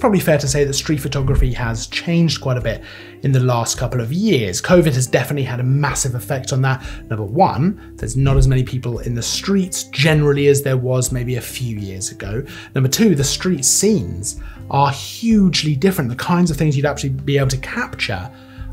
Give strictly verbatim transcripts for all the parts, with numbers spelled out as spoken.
probably fair to say that street photography has changed quite a bit in the last couple of years. COVID has definitely had a massive effect on that. Number one, there's not as many people in the streets generally as there was maybe a few years ago. Number two, the street scenes are hugely different. The kinds of things you'd actually be able to capture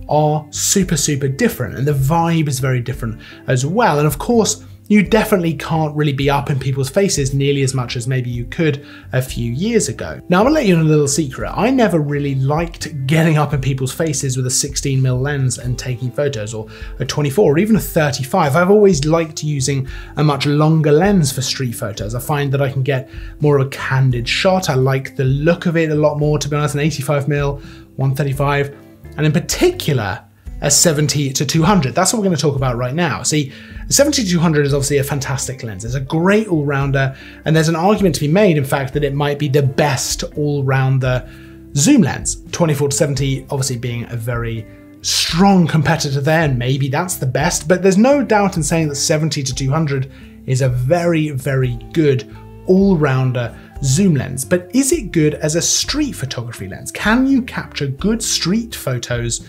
are super, super different, and the vibe is very different as well. And of course, you definitely can't really be up in people's faces nearly as much as maybe you could a few years ago. Now, I'm gonna let you in a little secret. I never really liked getting up in people's faces with a sixteen millimeter lens and taking photos, or a twenty-four or even a thirty-five. I've always liked using a much longer lens for street photos. I find that I can get more of a candid shot. I like the look of it a lot more, to be honest, an eighty-five millimeter, one thirty-five, and in particular, a seventy to two hundred. That's what we're going to talk about right now. See, the seventy to two hundred is obviously a fantastic lens. It's a great all-rounder, and there's an argument to be made, in fact, that it might be the best all-rounder zoom lens. twenty-four to seventy obviously being a very strong competitor there, and maybe that's the best, but there's no doubt in saying that seventy to two hundred is a very, very good all-rounder zoom lens. But is it good as a street photography lens? Can you capture good street photos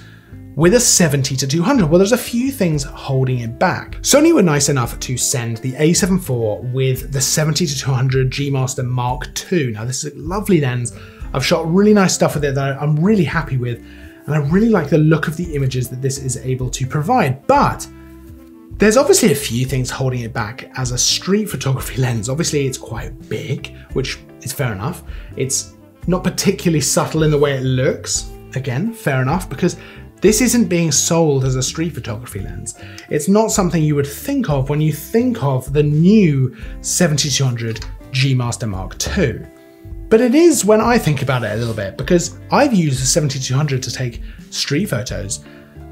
with a seventy to two hundred? Well, there's a few things holding it back. Sony were nice enough to send the a seven four with the seventy to two hundred G Master Mark two. Now, this is a lovely lens. I've shot really nice stuff with it that I'm really happy with, and I really like the look of the images that this is able to provide. But there's obviously a few things holding it back as a street photography lens. Obviously, it's quite big, which is fair enough. It's not particularly subtle in the way it looks. Again, fair enough, because this isn't being sold as a street photography lens. It's not something you would think of when you think of the new seventy to two hundred G Master Mark two. But it is when I think about it a little bit, because I've used the seventy to two hundred to take street photos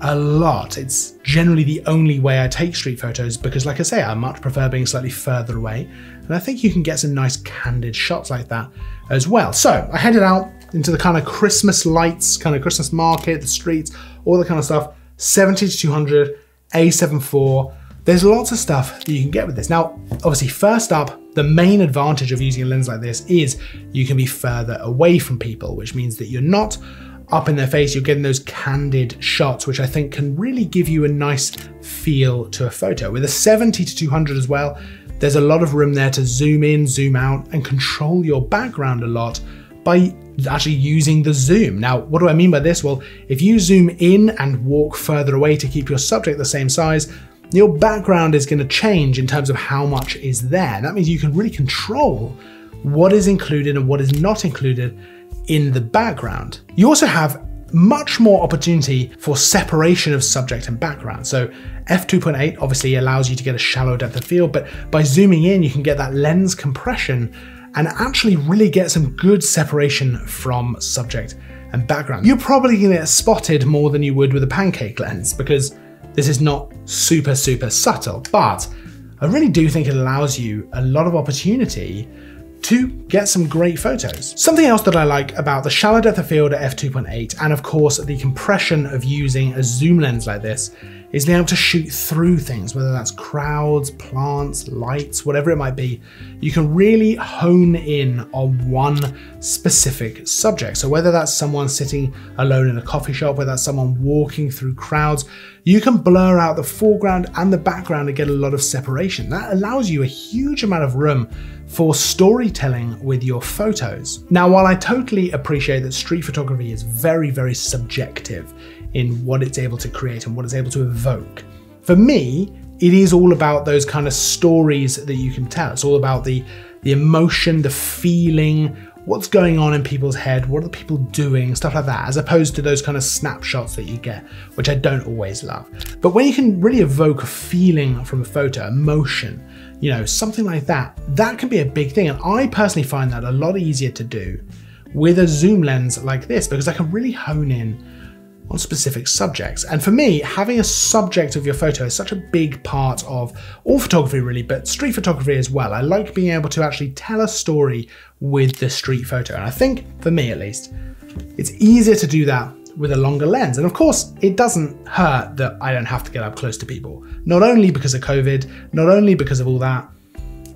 a lot. It's generally the only way I take street photos because, like I say, I much prefer being slightly further away. And I think you can get some nice candid shots like that as well. So I headed out into the kind of Christmas lights, kind of Christmas market, the streets, all that kind of stuff. seventy to two hundred, a seven four. There's lots of stuff that you can get with this. Now, obviously, first up, the main advantage of using a lens like this is you can be further away from people, which means that you're not up in their face. You're getting those candid shots, which I think can really give you a nice feel to a photo. With a seventy to two hundred as well, there's a lot of room there to zoom in, zoom out, and control your background a lot by actually using the zoom. Now, what do I mean by this? Well, if you zoom in and walk further away to keep your subject the same size, your background is going to change in terms of how much is there. That means you can really control what is included and what is not included in the background. You also have much more opportunity for separation of subject and background. So f two point eight obviously allows you to get a shallow depth of field, but by zooming in, you can get that lens compression and actually really get some good separation from subject and background. You're probably gonna get spotted more than you would with a pancake lens because this is not super, super subtle, but I really do think it allows you a lot of opportunity to get some great photos. Something else that I like about the shallow depth of field at f two point eight, and of course the compression of using a zoom lens like this, is being able to shoot through things, whether that's crowds, plants, lights, whatever it might be. You can really hone in on one specific subject. So whether that's someone sitting alone in a coffee shop, whether that's someone walking through crowds, you can blur out the foreground and the background and get a lot of separation. That allows you a huge amount of room for storytelling with your photos. Now, while I totally appreciate that street photography is very, very subjective in what it's able to create and what it's able to evoke, for me, it is all about those kind of stories that you can tell. It's all about the, the emotion, the feeling, what's going on in people's head, what are the people doing, stuff like that, as opposed to those kind of snapshots that you get, which I don't always love. But when you can really evoke a feeling from a photo, emotion, you know, something like that, that can be a big thing. And I personally find that a lot easier to do with a zoom lens like this, because I can really hone in on specific subjects. And for me, having a subject of your photo is such a big part of all photography really, but street photography as well. I like being able to actually tell a story with the street photo. And I think, for me at least, it's easier to do that with a longer lens. And of course, it doesn't hurt that I don't have to get up close to people. Not only because of COVID, not only because of all that,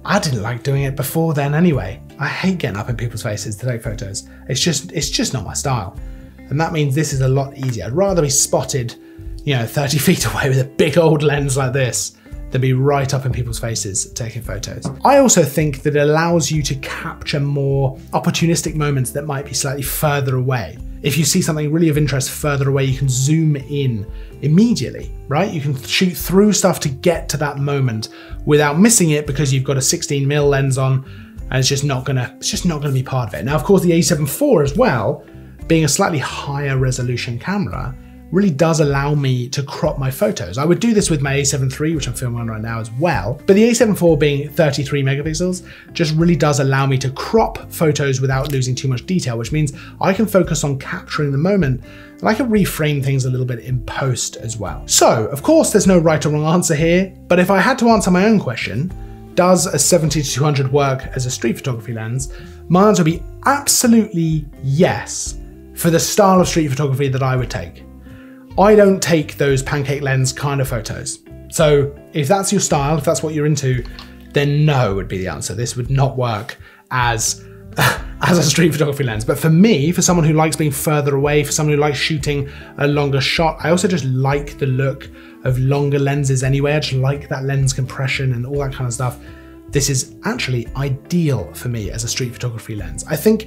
I didn't like doing it before then anyway. I hate getting up in people's faces to take photos. It's just, it's just not my style. And that means this is a lot easier. I'd rather be spotted, you know, thirty feet away with a big old lens like this than be right up in people's faces taking photos. I also think that it allows you to capture more opportunistic moments that might be slightly further away. If you see something really of interest further away, you can zoom in immediately, right? You can shoot through stuff to get to that moment without missing it because you've got a sixteen millimeter lens on, and it's just not gonna, it's just not gonna be part of it. Now, of course, the a seven four as well, being a slightly higher resolution camera, really does allow me to crop my photos. I would do this with my a seven three, which I'm filming on right now as well, but the a seven four being thirty-three megapixels just really does allow me to crop photos without losing too much detail, which means I can focus on capturing the moment, and I can reframe things a little bit in post as well. So, of course, there's no right or wrong answer here, but if I had to answer my own question, does a seventy to two hundred work as a street photography lens? My answer would be absolutely yes, for the style of street photography that I would take. I don't take those pancake lens kind of photos. So if that's your style, if that's what you're into, then no would be the answer. This would not work as, as a street photography lens. But for me, for someone who likes being further away, for someone who likes shooting a longer shot, I also just like the look of longer lenses anyway. I just like that lens compression and all that kind of stuff. This is actually ideal for me as a street photography lens. I think,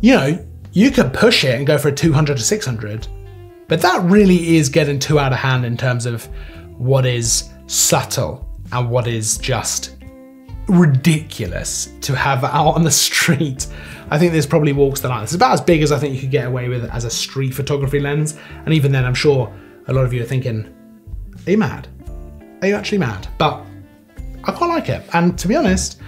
you know, you could push it and go for a two hundred to six hundred, but that really is getting too out of hand in terms of what is subtle and what is just ridiculous to have out on the street. I think this probably walks the line. It's about as big as I think you could get away with as a street photography lens. And even then, I'm sure a lot of you are thinking, are you mad? Are you actually mad? But I quite like it. And to be honest,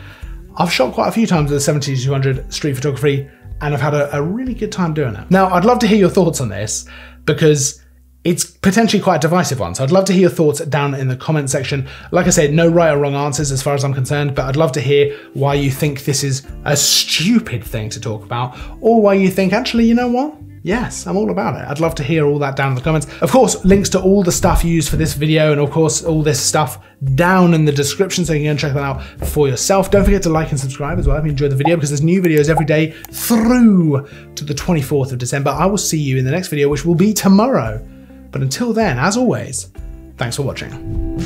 I've shot quite a few times with the seventy to two hundred street photography, and I've had a, a really good time doing it. Now, I'd love to hear your thoughts on this, because it's potentially quite a divisive one. So I'd love to hear your thoughts down in the comment section. Like I said, no right or wrong answers as far as I'm concerned, but I'd love to hear why you think this is a stupid thing to talk about, or why you think, actually, you know what? Yes, I'm all about it. I'd love to hear all that down in the comments. Of course, links to all the stuff used for this video, and of course, all this stuff down in the description, so you can go and check that out for yourself. Don't forget to like and subscribe as well if you enjoyed the video, because there's new videos every day through to the twenty-fourth of December. I will see you in the next video, which will be tomorrow. But until then, as always, thanks for watching.